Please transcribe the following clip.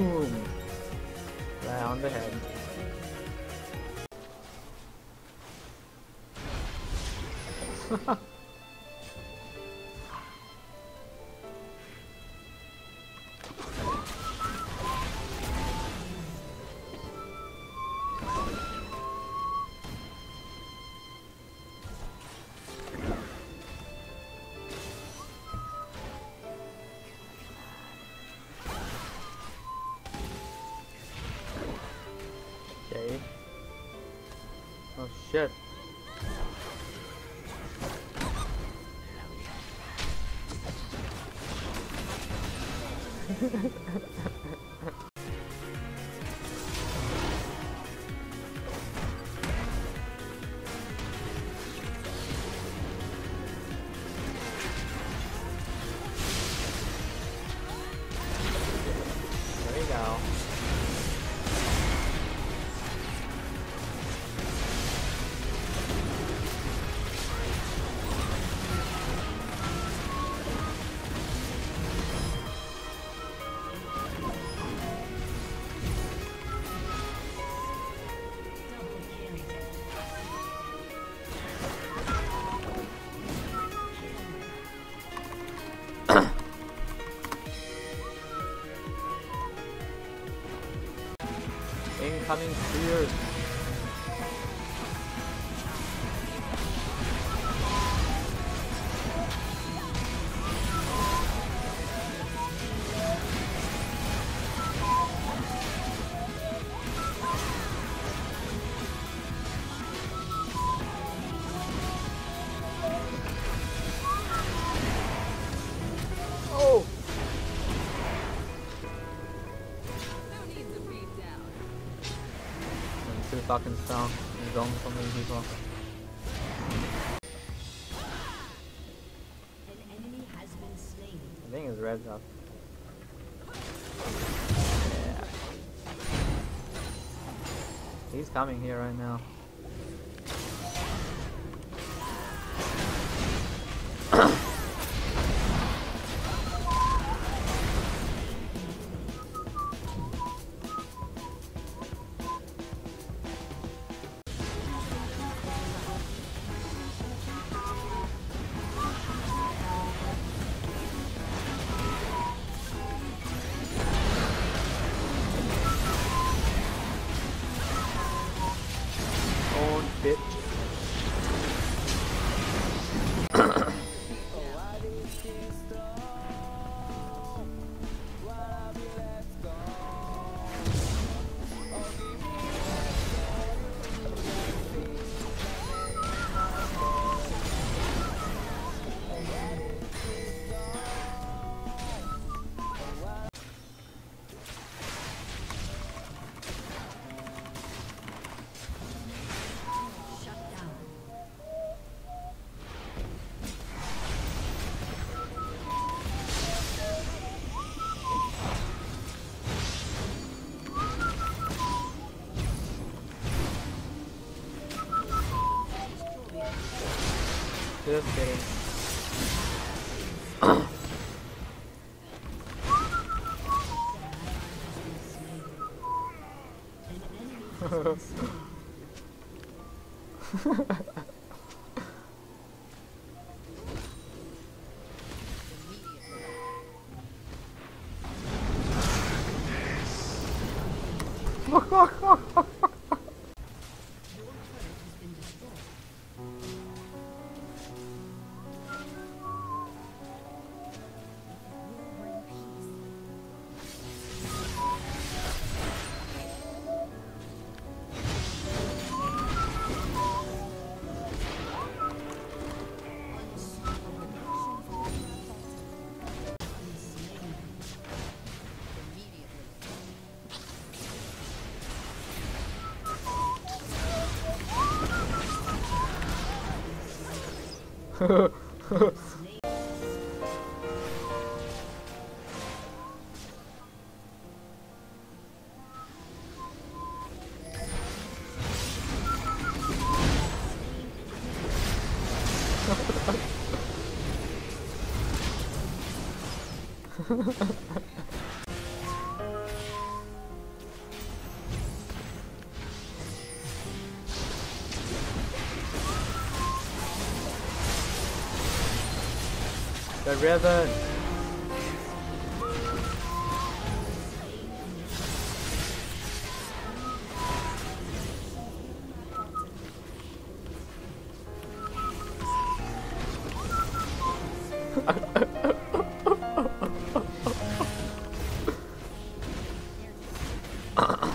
Boom! Right on the head. Oh shit. There you go. Incoming spears. Too fucking strong. He's going for many people. An enemy has been slain. I think his red's up. Yeah. He's coming here right now. Bitch. Just kidding. The ribbon!